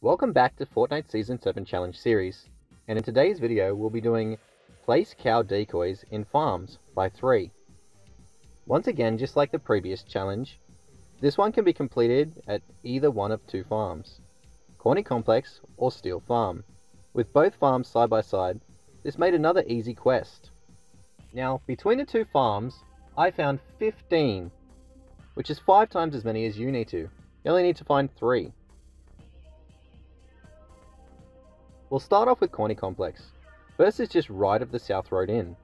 Welcome back to Fortnite Season 7 Challenge Series, and in today's video we'll be doing Place Cow Decoys in Farms by 3. Once again, just like the previous challenge, this one can be completed at either one of two farms, Corny Complex or Steel Farm. With both farms side by side, this made another easy quest. Now, between the two farms, I found 15, which is 5 times as many as you need to. You only need to find 3. We'll start off with Corny Complex. First is just right of the South Road Inn.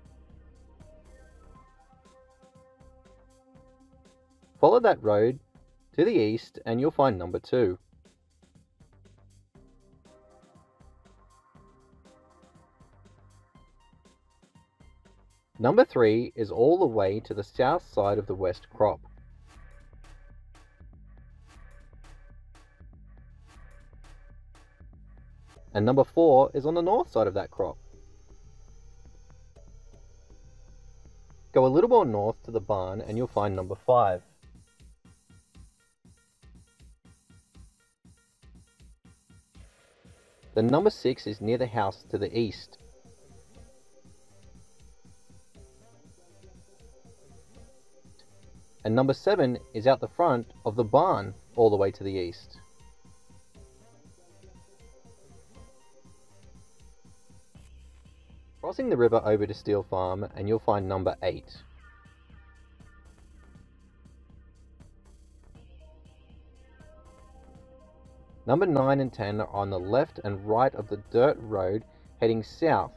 Follow that road to the east and you'll find number 2. Number 3 is all the way to the south side of the West Crop. And number 4 is on the north side of that crop. Go a little more north to the barn and you'll find number 5. The number 6 is near the house to the east. And number 7 is out the front of the barn all the way to the east. Crossing the river over to Steel Farm and you'll find number 8. Number 9 and 10 are on the left and right of the dirt road heading south.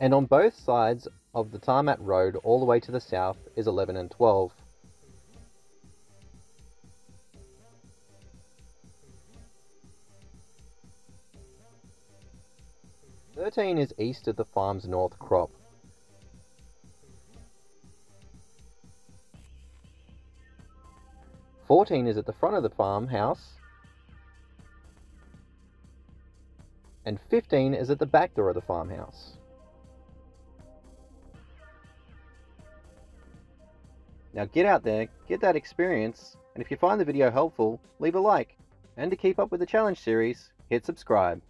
And on both sides of the tarmac road all the way to the south is 11 and 12. Number 13 is east of the farm's north crop. Number 14 is at the front of the farmhouse. And Number 15 is at the back door of the farmhouse. Now get out there, get that experience, and if you find the video helpful, leave a like. And to keep up with the challenge series, hit subscribe.